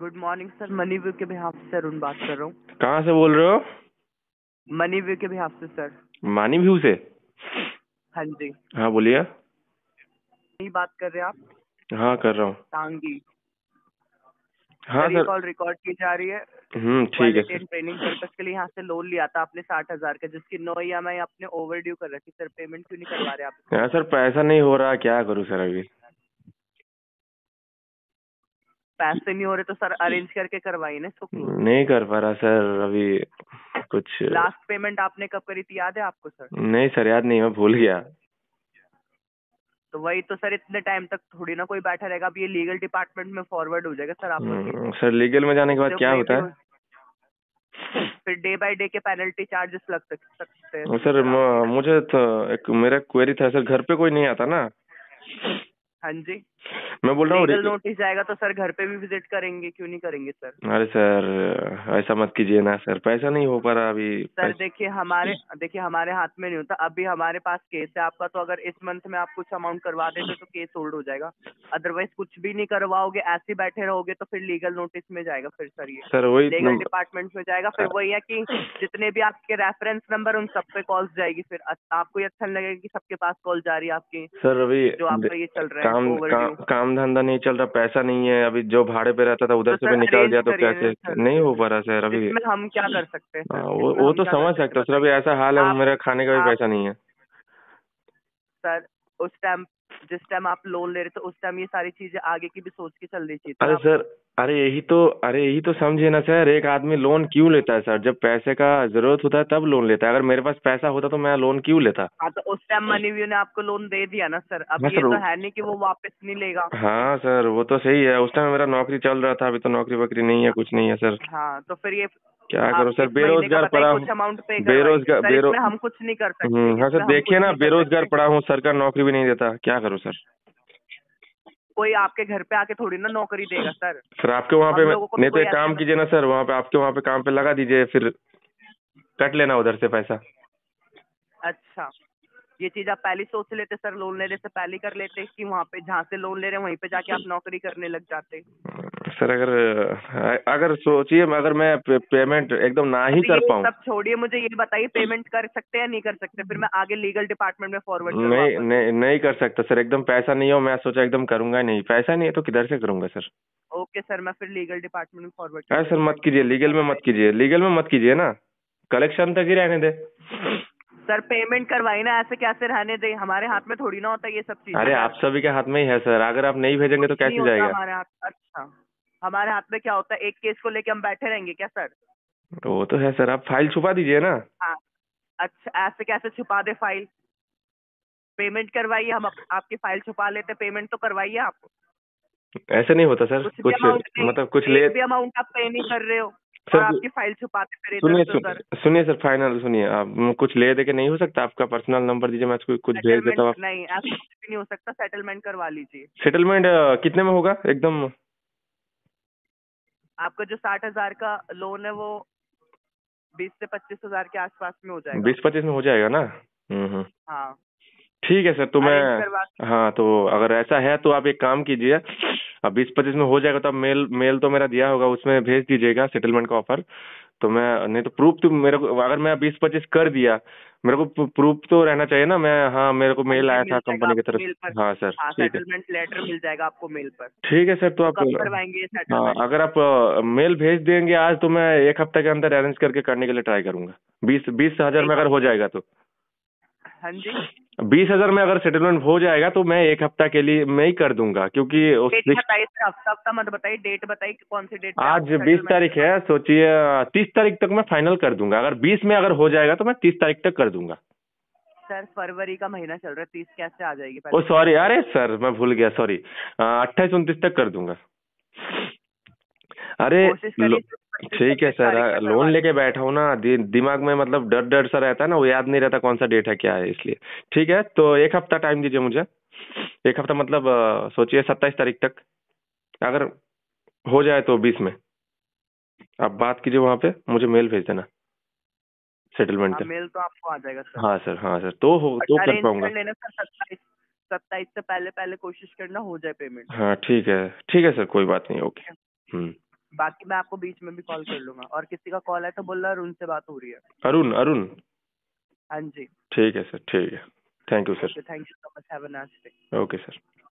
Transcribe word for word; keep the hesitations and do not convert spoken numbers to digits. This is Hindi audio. Good morning sir, Money View के बिहाफ से अरुण बात कर रहा हूँ। कहाँ से बोल रहे हो? मनी व्यू के बिहाफ से सर। मनी व्यू से? हाँ जी। हाँ बोलिए। नहीं बात कर रहे आप? हाँ कर रहा हूँ। टांगी। हाँ सर, कॉल रिकॉर्ड की जा रही है। हम्म ठीक है। ट्रेनिंग पर्पस के लिए यहाँ से लोन लिया था आपने साठ हजार का, जिसकी नो ई एम आई आपने ओवरड्यू कर रखी। सर पेमेंट क्यों नहीं करवा रहे आप? हाँ सर पैसा नहीं हो रहा, क्या करूँ सर। अभी पैसे नहीं हो रहे तो सर अरेंज करके करवाई ना। नहीं कर पा रहा सर अभी कुछ। लास्ट पेमेंट आपने कब करी थी याद है आपको सर? नहीं सर याद नहीं, मैं भूल गया। तो वही तो सर, इतने टाइम तक थोड़ी ना कोई बैठा रहेगा। अब ये लीगल डिपार्टमेंट में फॉरवर्ड हो जाएगा सर आपको। सर लीगल में जाने के बाद क्या होता है? फिर डे बाय डे के पेनल्टी चार्जेस लग सकते हैं सर। मुझे तो एक मेरा क्वेरी था सर, घर पे कोई नहीं आता ना। हाँ जी मैं बोल रहा हूँ लीगल नोटिस आएगा तो सर घर पे भी विजिट करेंगे, क्यों नहीं करेंगे सर। अरे सर ऐसा मत कीजिए ना सर, पैसा नहीं हो पा रहा अभी सर। देखिए हमारे देखिए हमारे हाथ में नहीं होता। अभी हमारे पास केस है आपका, तो अगर इस मंथ में आप कुछ अमाउंट करवा देते तो केस होल्ड हो जाएगा। अदरवाइज कुछ भी नहीं करवाओगे, ऐसे बैठे रहोगे तो फिर लीगल नोटिस में जाएगा फिर सर। ये सर वही लीगल डिपार्टमेंट में जाएगा फिर। वही है की जितने भी आपके रेफरेंस नंबर उन सब पे कॉल्स जाएगी। फिर आपको ये अच्छा लगेगा की सबके पास कॉल जा रही है आपकी सर। अभी जो आपका ये चल रहा है काम काम, काम धंधा नहीं चल रहा, पैसा नहीं है। अभी जो भाड़े पे रहता था उधर तो से भी निकाल दिया तो कैसे नहीं हो पा रहा सर। अभी हम क्या कर सकते हैं सर? आ, वो, वो तो समझ सकते हो सर। अभी ऐसा हाल है, मेरा खाने का भी पैसा नहीं है सर। उस टाइम जिस टाइम आप लोन ले रहे थे उस टाइम ये सारी चीजें आगे की भी सोच के चल रही थी। अरे सर अरे यही तो अरे यही तो समझे ना सर, एक आदमी लोन क्यों लेता है सर? जब पैसे का जरूरत होता है तब लोन लेता है। अगर मेरे पास पैसा होता तो मैं लोन क्यों लेता? हाँ तो उस टाइम मनी व्यू ने आपको लोन दे दिया ना सर। अब हाँ ये सर, तो है नहीं कि वो वापस नहीं लेगा। हाँ सर वो तो सही है। उस टाइम मेरा नौकरी चल रहा था, अभी तो नौकरी वोकरी नहीं है, कुछ नहीं है सर। हाँ तो फिर ये क्या करो सर, बेरोजगार पड़ा हूँ। बेरोजगार बेरो... हम कुछ नहीं कर सकते। हाँ सर देखिए ना, बेरोजगार पड़ा हूँ, सरकार नौकरी भी नहीं देता, क्या करो सर। कोई आपके घर पे आके थोड़ी ना नौकरी देगा सर। सर आपके वहाँ पे नहीं तो एक काम कीजिए ना सर, वहाँ पे आपके वहाँ पे काम पे लगा दीजिए, फिर कट लेना उधर से पैसा। अच्छा ये चीज आप पहले सोच लेते सर, लोन लेने से पहले कर लेते कि वहाँ पे जहाँ से लोन ले रहे हैं वहीं पे जाके आप नौकरी करने लग जाते सर। अगर अगर सोचिए अगर मैं पे, पेमेंट एकदम ना ही कर पाऊँ। सब छोड़िए, मुझे ये बताइए पेमेंट कर सकते हैं या नहीं कर सकते, फिर मैं आगे लीगल डिपार्टमेंट में फॉरवर्ड करूँ। नहीं नहीं नहीं कर सकता सर, एकदम पैसा नहीं हो। मैं सोचा एकदम करूँगा नहीं, पैसा नहीं है तो किधर से करूँगा सर। ओके सर मैं फिर लीगल डिपार्टमेंट में फॉरवर्ड। अरे सर मत कीजिए, लीगल में मत कीजिए, लीगल में मत कीजिए ना, कलेक्शन तक ही रहने दे सर। पेमेंट करवाई ना, ऐसे कैसे रहने दे, हमारे हाथ में थोड़ी ना होता ये सब चीज। अरे आप सभी के हाथ में ही है सर, अगर आप नहीं भेजेंगे तो कैसे जाएगा हमारे हाथ। अच्छा हमारे हाथ में क्या होता है, एक केस को लेके हम बैठे रहेंगे क्या सर? तो वो तो है सर, आप फाइल छुपा दीजिए ना। हाँ अच्छा ऐसे कैसे छुपा दे फाइल, पेमेंट करवाइए, हम आप, आपकी फाइल छुपा लेते, पेमेंट तो करवाइए आप। ऐसे नहीं होता सर, कुछ, कुछ मतलब कुछ ले भी अमाउंट आप पे नहीं कर रहे हो सर, आपकी फाइल छुपाते। सुनिए सुनिए सर, फाइनल सुनिए आप, कुछ ले दे के नहीं हो सकता? आपका पर्सनल नंबर दीजिए, मैं आपको कुछ भेज देता हूँ। नहीं ऐसा कुछ नहीं हो सकता, सेटलमेंट करवा लीजिए। सेटलमेंट कितने में होगा एकदम? आपका जो साठ हजार का लोन है वो बीस से पच्चीस हजार के आसपास में हो जाएगा। बीस पच्चीस में हो जाएगा ना। हम्म हाँ ठीक है सर। तो मैं हाँ तो अगर ऐसा है तो आप एक काम कीजिए, अब बीस पच्चीस में हो जाएगा तो आप मेल मेल तो मेरा दिया होगा उसमें भेज दीजिएगा सेटलमेंट का ऑफर। तो मैं नहीं तो प्रूफ तो मेरे को, अगर मैं बीस पच्चीस कर दिया मेरे को प्रूफ तो रहना चाहिए ना। मैं हाँ मेरे को मेल आया था कंपनी की तरफ। हाँ सर सेटलमेंट लेटर मिल जाएगा आपको मेल पर। ठीक है सर तो आप हाँ अगर आप मेल भेज देंगे आज तो मैं एक हफ्ते के अंदर अरेंज करके करने के लिए ट्राई करूंगा। बीस बीस हजार में अगर हो जाएगा तो। हाँ जी बीस हजार में अगर सेटलमेंट हो जाएगा तो मैं एक हफ्ता के लिए मैं ही कर दूंगा, क्योंकि हफ्ता मत बताइए, डेट बताइए कौन सी डेट। आज बीस तारीख है, सोचिए तीस तारीख तक मैं फाइनल कर दूंगा। अगर बीस में अगर हो जाएगा तो मैं तीस तारीख तक कर दूंगा सर। फरवरी का महीना चल रहा है, तीस कैसे आ जाएगी? ओ सॉरी अरे सर मैं भूल गया, सॉरी अट्ठाईस उनतीस तक कर दूंगा। अरे ठीक है सर, लोन लेके बैठा हूँ ना, दि, दिमाग में मतलब डर डर सा रहता है ना, वो याद नहीं रहता कौन सा डेट है क्या है, इसलिए ठीक है। तो एक हफ्ता टाइम दीजिए मुझे, एक हफ्ता मतलब सोचिए सत्ताईस तारीख तक अगर हो जाए तो बीस में आप बात कीजिए वहाँ पे, मुझे मेल भेज देना सेटलमेंट का। मेल तो आपको आ जाएगा सर। हाँ सर हाँ सर तो हो तो कर पाऊंगा। सत्ताईस से पहले पहले कोशिश करना हो जाए पेमेंट। हाँ ठीक है ठीक है सर कोई बात नहीं। ओके। बाकी मैं आपको बीच में भी कॉल कर लूंगा। और किसी का कॉल है तो बोल रहा अरुण से बात हो रही है। अरुण अरुण हाँ जी ठीक है सर, ठीक है, thank you sir, thank you so much, have a nice day. Okay sir.